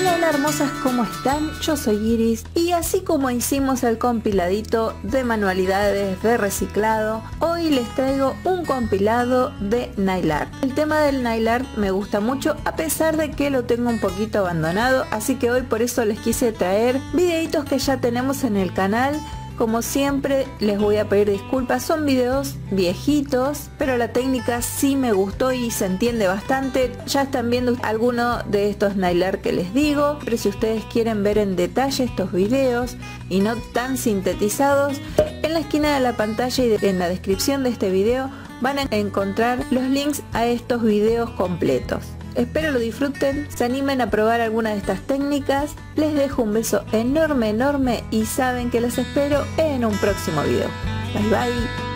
Hola, hola hermosas, ¿cómo están? Yo soy Iris y así como hicimos el compiladito de manualidades de reciclado, hoy les traigo un compilado de nail art. El tema del nail art me gusta mucho a pesar de que lo tengo un poquito abandonado, así que hoy por eso les quise traer videitos que ya tenemos en el canal. Como siempre les voy a pedir disculpas, son videos viejitos, pero la técnica sí me gustó y se entiende bastante. Ya están viendo alguno de estos nail art que les digo, pero si ustedes quieren ver en detalle estos videos y no tan sintetizados, en la esquina de la pantalla y en la descripción de este video van a encontrar los links a estos videos completos. Espero lo disfruten, se animen a probar alguna de estas técnicas. Les dejo un beso enorme, enorme y saben que los espero en un próximo video. Bye bye.